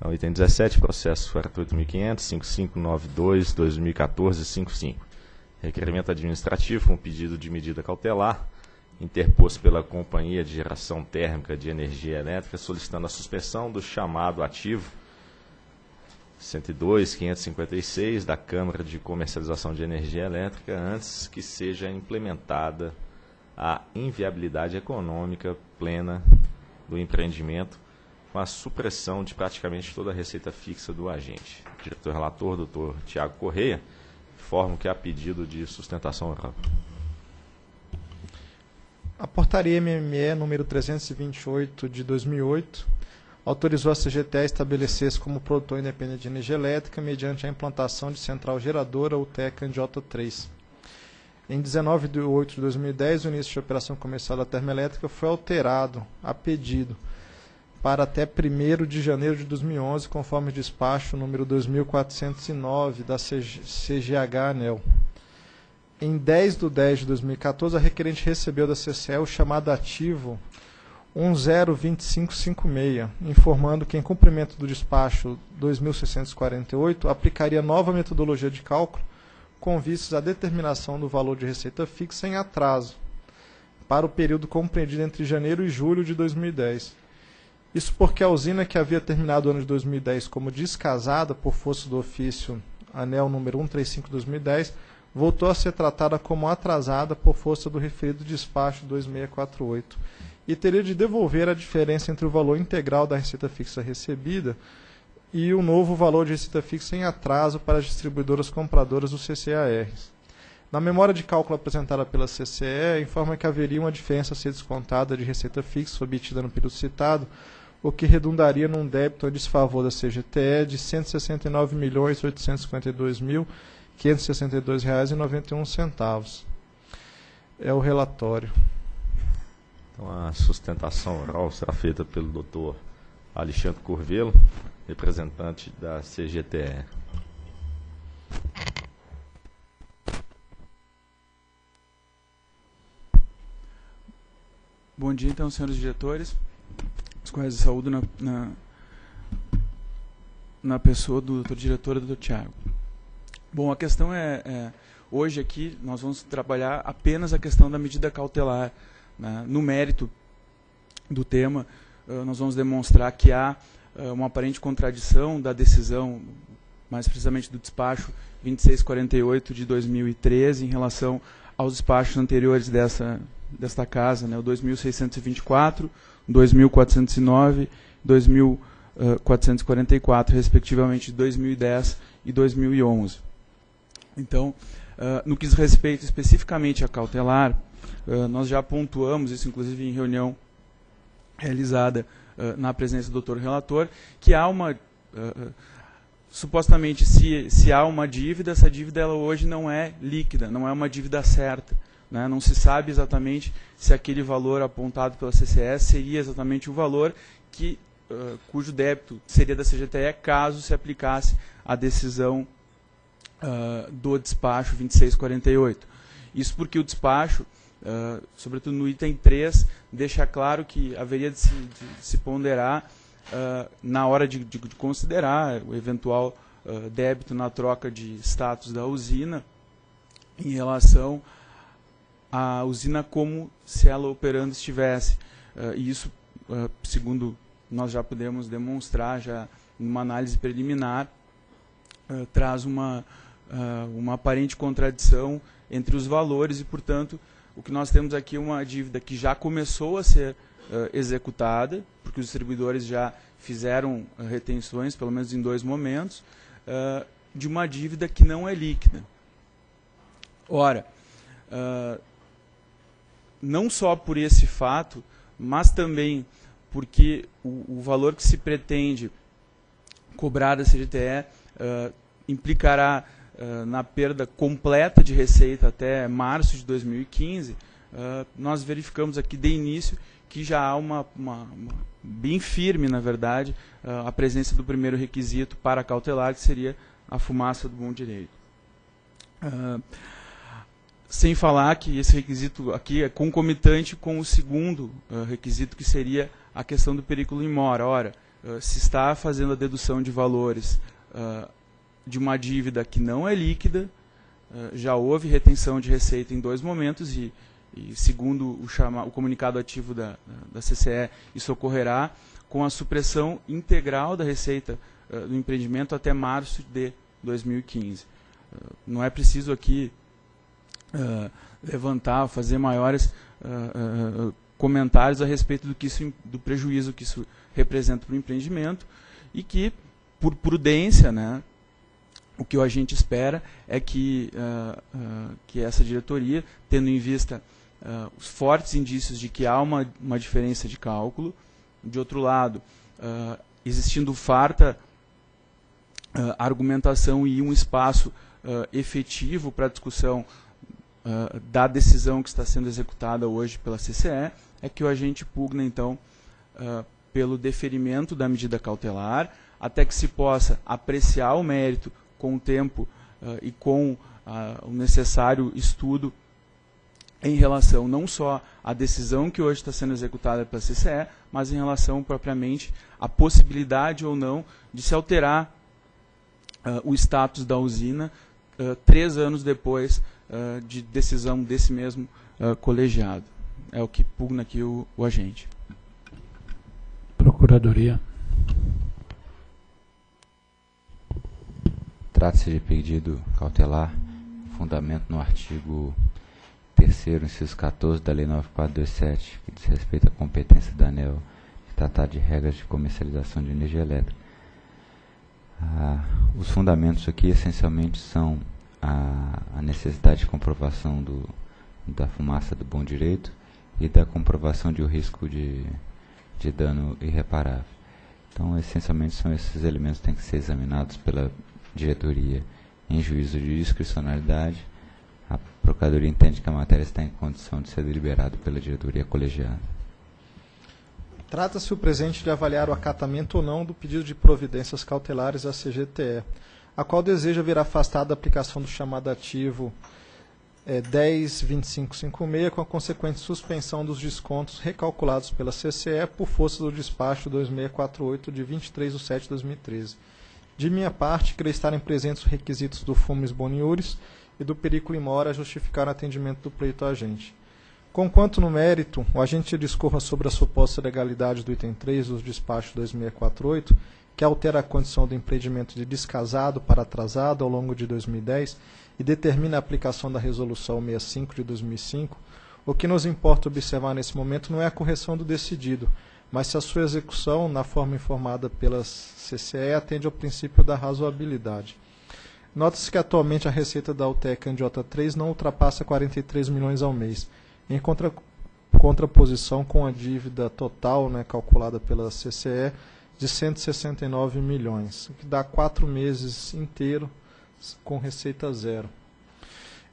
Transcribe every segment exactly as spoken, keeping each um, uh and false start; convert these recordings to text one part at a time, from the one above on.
Então, item dezessete, processo quarenta e oito mil quinhentos, cinquenta e cinco noventa e dois, dois mil e quatorze, cinquenta e cinco. Requerimento administrativo, um pedido de medida cautelar, interposto pela Companhia de Geração Térmica de Energia Elétrica, solicitando a suspensão do chamado ativo cento e dois, quinhentos e cinquenta e seis da Câmara de Comercialização de Energia Elétrica, antes que seja implementada a inviabilidade econômica plena do empreendimento, com a supressão de praticamente toda a receita fixa do agente. O diretor-relator, doutor Tiago Correia, informa que há pedido de sustentação oral. A portaria M M E número trezentos e vinte e oito de dois mil e oito autorizou a C G T a estabelecer-se como produtor independente de energia elétrica mediante a implantação de central geradora U T E Candiota três. Em dezenove de agosto de dois mil e dez, o início de operação comercial da termoelétrica foi alterado a pedido para até primeiro de janeiro de dois mil e onze, conforme o despacho número dois mil quatrocentos e nove da C G H-ANEL. Em dez de dez de dois mil e quatorze, a requerente recebeu da C C E o chamado ativo um zero dois cinco cinco seis, informando que, em cumprimento do despacho dois mil seiscentos e quarenta e oito, aplicaria nova metodologia de cálculo com vistas à determinação do valor de receita fixa em atraso para o período compreendido entre janeiro e julho de dois mil e dez. Isso porque a usina, que havia terminado o ano de dois mil e dez como descasada por força do ofício ANEEL número cento e trinta e cinco de dois mil e dez, voltou a ser tratada como atrasada por força do referido despacho dois mil seiscentos e quarenta e oito e teria de devolver a diferença entre o valor integral da receita fixa recebida e o novo valor de receita fixa em atraso para as distribuidoras compradoras do C C A Rs. Na memória de cálculo apresentada pela C C E, informa que haveria uma diferença a ser descontada de receita fixa obtida no período citado, o que redundaria num débito a desfavor da C G T E de cento e sessenta e nove milhões, oitocentos e cinquenta e dois mil, quinhentos e sessenta e dois reais e noventa e um centavos. É o relatório. Então, a sustentação oral será feita pelo doutor Alexandre Curvelo, representante da C G T E. Bom dia, então, senhores diretores, os quais eu saúdo na, na, na pessoa do doutor diretor e do doutor Tiago. Bom, a questão é, é, hoje aqui nós vamos trabalhar apenas a questão da medida cautelar, né? No mérito do tema, uh, nós vamos demonstrar que há uh, uma aparente contradição da decisão, mais precisamente do despacho vinte e seis quarenta e oito de dois mil e treze, em relação aos despachos anteriores dessa desta casa, né, o dois mil seiscentos e vinte e quatro, dois mil quatrocentos e nove, dois mil quatrocentos e quarenta e quatro, respectivamente, dois mil e dez e dois mil e onze. Então, uh, no que diz respeito especificamente à cautelar, uh, nós já pontuamos isso, inclusive em reunião realizada uh, na presença do doutor relator, que há uma... Uh, supostamente, se, se há uma dívida, essa dívida ela hoje não é líquida, não é uma dívida certa, né? Não se sabe exatamente se aquele valor apontado pela C C S seria exatamente o valor que, uh, cujo débito seria da C G T E caso se aplicasse a decisão uh, do despacho vinte e seis quarenta e oito. Isso porque o despacho, uh, sobretudo no item três, deixa claro que haveria de se, de se ponderar uh, na hora de, de, de considerar o eventual uh, débito na troca de status da usina em relação a usina como se ela operando estivesse. Uh, e isso, uh, segundo nós já podemos demonstrar, já numa análise preliminar, uh, traz uma, uh, uma aparente contradição entre os valores e, portanto, o que nós temos aqui é uma dívida que já começou a ser uh, executada, porque os distribuidores já fizeram uh, retenções, pelo menos em dois momentos, uh, de uma dívida que não é líquida. Ora, uh, não só por esse fato, mas também porque o, o valor que se pretende cobrar da C G T E uh, implicará uh, na perda completa de receita até março de dois mil e quinze, uh, nós verificamos aqui de início que já há uma, uma, uma bem firme, na verdade, uh, a presença do primeiro requisito para cautelar, que seria a fumaça do bom direito. Uh, Sem falar que esse requisito aqui é concomitante com o segundo uh, requisito, que seria a questão do periculo in mora. Ora, uh, se está fazendo a dedução de valores uh, de uma dívida que não é líquida. Uh, já houve retenção de receita em dois momentos e, e segundo o, chama, o comunicado ativo da, da C C E, isso ocorrerá com a supressão integral da receita uh, do empreendimento até março de dois mil e quinze. Uh, não é preciso aqui uh, levantar, fazer maiores uh, uh, comentários a respeito do, que isso, do prejuízo que isso representa para o empreendimento e que, por prudência, né, o que a gente espera é que, uh, uh, que essa diretoria, tendo em vista uh, os fortes indícios de que há uma, uma diferença de cálculo, de outro lado, uh, existindo farta uh, argumentação e um espaço uh, efetivo para a discussão uh, da decisão que está sendo executada hoje pela C C E, é que a gente pugna, então, uh, pelo deferimento da medida cautelar, até que se possa apreciar o mérito com o tempo uh, e com uh, o necessário estudo em relação não só à decisão que hoje está sendo executada pela C C E, mas em relação propriamente à possibilidade ou não de se alterar uh, o status da usina uh, três anos depois uh, de decisão desse mesmo uh, colegiado. É o que pugna aqui o, o agente. Procuradoria. Trata-se de pedido cautelar, fundamento no artigo terceiro, inciso quatorze da Lei nove mil quatrocentos e vinte e sete, que diz respeito à competência da ANEEL de tratar de regras de comercialização de energia elétrica. Ah, os fundamentos aqui essencialmente são a, a necessidade de comprovação do, da fumaça do bom direito e da comprovação de o risco de, de dano irreparável. Então, essencialmente, são esses elementos que têm que ser examinados pela diretoria em juízo de discricionalidade. A Procuradoria entende que a matéria está em condição de ser deliberada pela diretoria colegiada. Trata-se o presente de avaliar o acatamento ou não do pedido de providências cautelares à C G T E, a qual deseja ver afastada a aplicação do chamado ativo é, dez ponto vinte e cinco cinquenta e seis, com a consequente suspensão dos descontos recalculados pela C C E por força do despacho dois mil seiscentos e quarenta e oito de vinte e três de setembro de dois mil e treze. De minha parte, creio estarem presentes os requisitos do fumus boniuris e do periculo in mora a justificar o atendimento do pleito ao agente. Conquanto no mérito, o agente discorra sobre a suposta legalidade do item três do despacho dois mil seiscentos e quarenta e oito, que altera a condição do empreendimento de descasado para atrasado ao longo de dois mil e dez e determina a aplicação da resolução sessenta e cinco de dois mil e cinco, o que nos importa observar nesse momento não é a correção do decidido, mas se a sua execução, na forma informada pela C C E, atende ao princípio da razoabilidade. Nota-se que atualmente a receita da U T E Candiota três não ultrapassa quarenta e três milhões ao mês, em contra, contraposição com a dívida total, né, calculada pela C C E, de cento e sessenta e nove milhões, o que dá quatro meses inteiros com receita zero.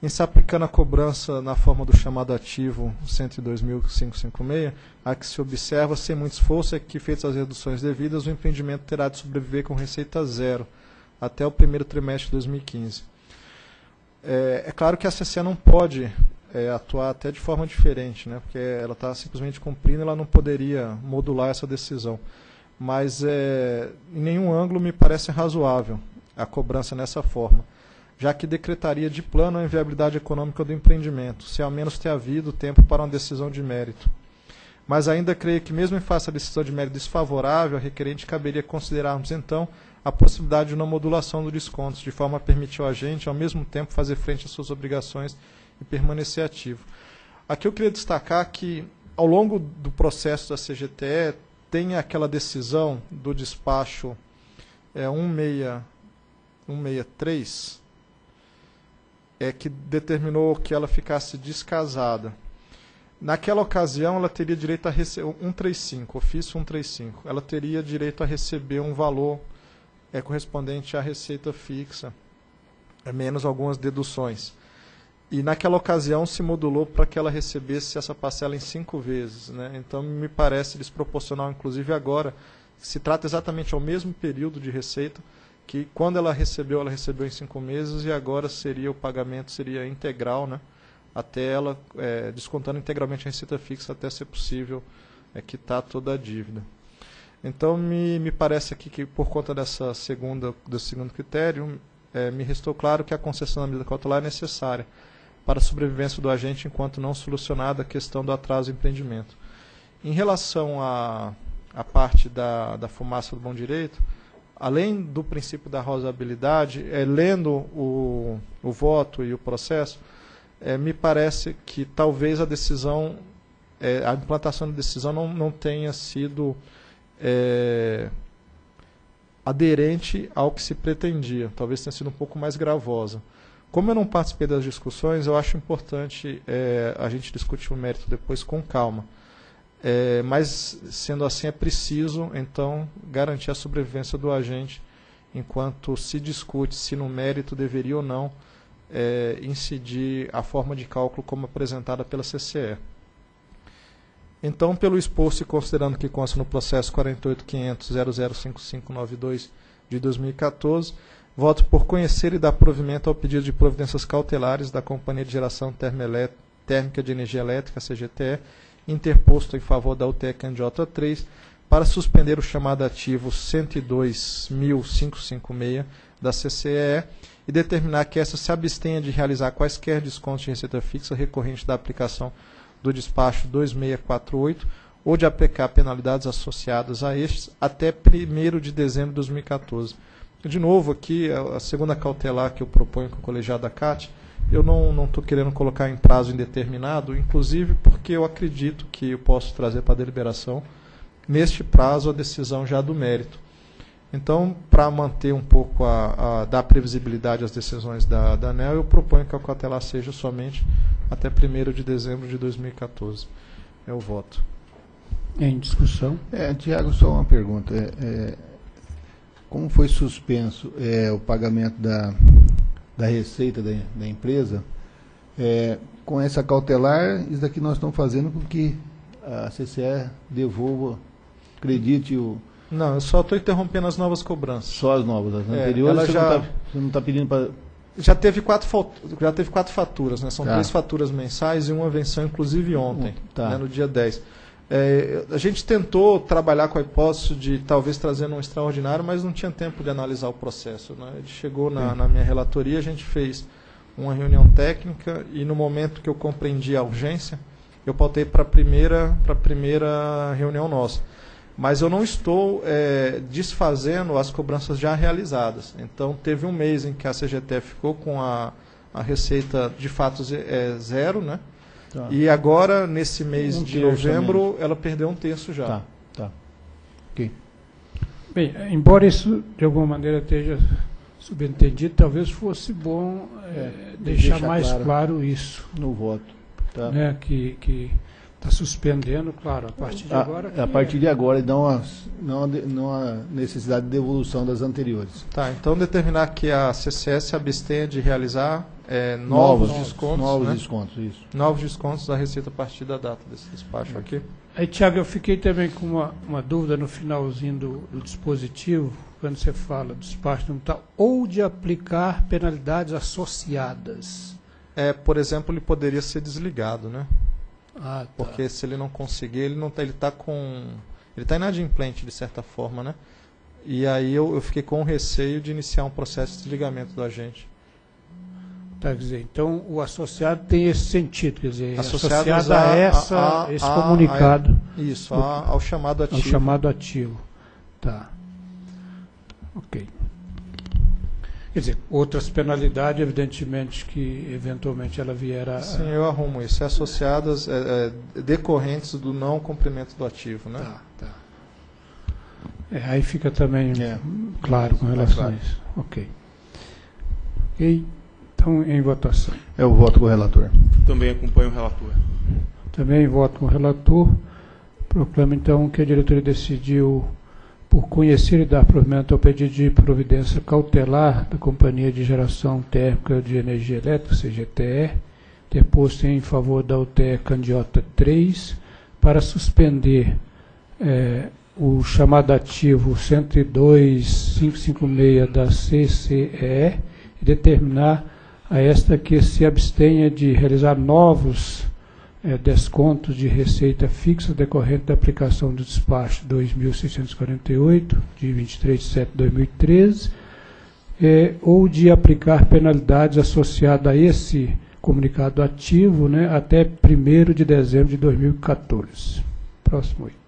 Em se aplicando a cobrança na forma do chamado ativo cento e dois mil quinhentos e cinquenta e seis, a que se observa, sem muito esforço, é que, feitas as reduções devidas, o empreendimento terá de sobreviver com receita zero até o primeiro trimestre de dois mil e quinze. É, é claro que a C C E não pode é, atuar até de forma diferente, né, porque ela está simplesmente cumprindo, ela não poderia modular essa decisão. Mas, é, em nenhum ângulo, me parece razoável a cobrança nessa forma, já que decretaria de plano a inviabilidade econômica do empreendimento, se ao menos ter havido tempo para uma decisão de mérito. Mas ainda creio que, mesmo em face à decisão de mérito desfavorável, a requerente caberia considerarmos, então, a possibilidade de uma modulação do desconto, de forma a permitir ao agente, ao mesmo tempo, fazer frente às suas obrigações e permanecer ativo. Aqui eu queria destacar que, ao longo do processo da C G T E, tem aquela decisão do despacho é, cento e sessenta e três, é que determinou que ela ficasse descasada. Naquela ocasião, ela teria direito a receber, cento e trinta e cinco, ofício cento e trinta e cinco, ela teria direito a receber um valor é, correspondente à receita fixa, menos algumas deduções. E naquela ocasião se modulou para que ela recebesse essa parcela em cinco vezes, né? Então, me parece desproporcional, inclusive agora, se trata exatamente ao mesmo período de receita, que quando ela recebeu, ela recebeu em cinco meses e agora seria o pagamento seria integral, né? Até ela, é, descontando integralmente a receita fixa, até ser possível é, quitar toda a dívida. Então, me, me parece aqui que, por conta dessa segunda, do segundo critério, é, me restou claro que a concessão da medida cautelar é necessária para a sobrevivência do agente enquanto não solucionada a questão do atraso do empreendimento. Em relação à a, a parte da, da fumaça do bom direito, além do princípio da razoabilidade, é, lendo o, o voto e o processo, é, me parece que talvez a decisão, é, a implantação da decisão não, não tenha sido é, aderente ao que se pretendia, talvez tenha sido um pouco mais gravosa. Como eu não participei das discussões, eu acho importante é, a gente discutir o mérito depois com calma. É, mas, sendo assim, é preciso, então, garantir a sobrevivência do agente enquanto se discute se no mérito deveria ou não é, incidir a forma de cálculo como apresentada pela C C E. Então, pelo exposto e considerando que consta no processo quarenta e oito ponto quinhentos ponto zero zero cinco cinco nove dois de dois mil e quatorze, voto por conhecer e dar provimento ao pedido de providências cautelares da Companhia de Geração Térmica de Energia Elétrica, C G T E, interposto em favor da U T E CAN J três, para suspender o chamado ativo cento e dois mil quinhentos e cinquenta e seis da C C E E e determinar que essa se abstenha de realizar quaisquer descontos de receita fixa recorrente da aplicação do despacho dois mil seiscentos e quarenta e oito ou de aplicar penalidades associadas a estes até primeiro de dezembro de dois mil e quatorze. De novo, aqui, a segunda cautelar que eu proponho com o colegiado da C A T, eu não estou querendo colocar em prazo indeterminado, inclusive porque eu acredito que eu posso trazer para a deliberação, neste prazo, a decisão já do mérito. Então, para manter um pouco, a, a dar previsibilidade às decisões da, da ANEEL, eu proponho que a cautelar seja somente até primeiro de dezembro de dois mil e quatorze. É o voto. Em discussão? É, Tiago, só uma pergunta. É, é... Como foi suspenso é, o pagamento da, da receita da, da empresa, é, com essa cautelar, isso daqui nós estamos fazendo com que a C C E devolva, acredite o... Não, eu só estou interrompendo as novas cobranças. Só as novas, as é, anteriores, você, já, não tá, você não está pedindo para... Já teve quatro, já teve quatro faturas, né? São tá. três faturas mensais e uma venceu inclusive ontem, tá. né, no dia dez. É, a gente tentou trabalhar com a hipótese de talvez trazendo um extraordinário, mas não tinha tempo de analisar o processo, né? Ele chegou na, na minha relatoria, a gente fez uma reunião técnica e no momento que eu compreendi a urgência, eu pautei para a primeira, para a primeira reunião nossa. Mas eu não estou é, desfazendo as cobranças já realizadas. Então teve um mês em que a C G T ficou com a, a receita de fato é, zero, né? Tá. E agora, nesse mês um de novembro, ela perdeu um terço já. Tá, tá. Okay. Bem, embora isso de alguma maneira esteja subentendido, talvez fosse bom é, é, deixar, deixar mais claro, claro isso. No voto. Tá. Né, que que está suspendendo, claro, a partir de a, agora. A partir é... de agora, não há, não, há, não há necessidade de devolução das anteriores. Tá, então determinar que a C C S abstenha de realizar... É, novos, novos descontos, novos, né? descontos isso. novos descontos da receita a partir da data desse despacho aqui. Aí, Tiago, eu fiquei também com uma, uma dúvida no finalzinho do, do dispositivo, quando você fala despacho não tal, ou de aplicar penalidades associadas. É, por exemplo, ele poderia ser desligado, né? Ah, tá. Porque se ele não conseguir, ele não tá, ele tá com, ele tá inadimplente de certa forma, né? E aí eu, eu fiquei com receio de iniciar um processo de desligamento do agente. Tá, quer dizer, então o associado tem esse sentido, quer dizer, associado, associado a, a, essa, a, a esse comunicado. A, isso, do, a, ao chamado ativo. Ao chamado ativo. Tá. Ok. Quer dizer, outras penalidades, evidentemente, que eventualmente ela vier a... Sim, eu arrumo isso. Associadas, é, é, decorrentes do não cumprimento do ativo, né? Tá, tá. É, aí fica também é. claro com relação é claro. a isso. Ok. Ok. Então, em votação. Eu voto com o relator. Também acompanho o relator. Também voto com o relator. Proclamo, então, que a diretoria decidiu, por conhecer e dar provimento ao pedido de providência cautelar da Companhia de Geração Térmica de Energia Elétrica, C G T E, interposto em favor da U T E CAN J três, para suspender é, o chamado ativo cento e dois ponto quinhentos e cinquenta e seis da C C E E e determinar a esta que se abstenha de realizar novos é, descontos de receita fixa decorrente da aplicação do despacho dois mil seiscentos e quarenta e oito, de vinte e três de setembro de dois mil e treze, é, ou de aplicar penalidades associadas a esse comunicado ativo, né, até primeiro de dezembro de dois mil e quatorze. Próximo aí.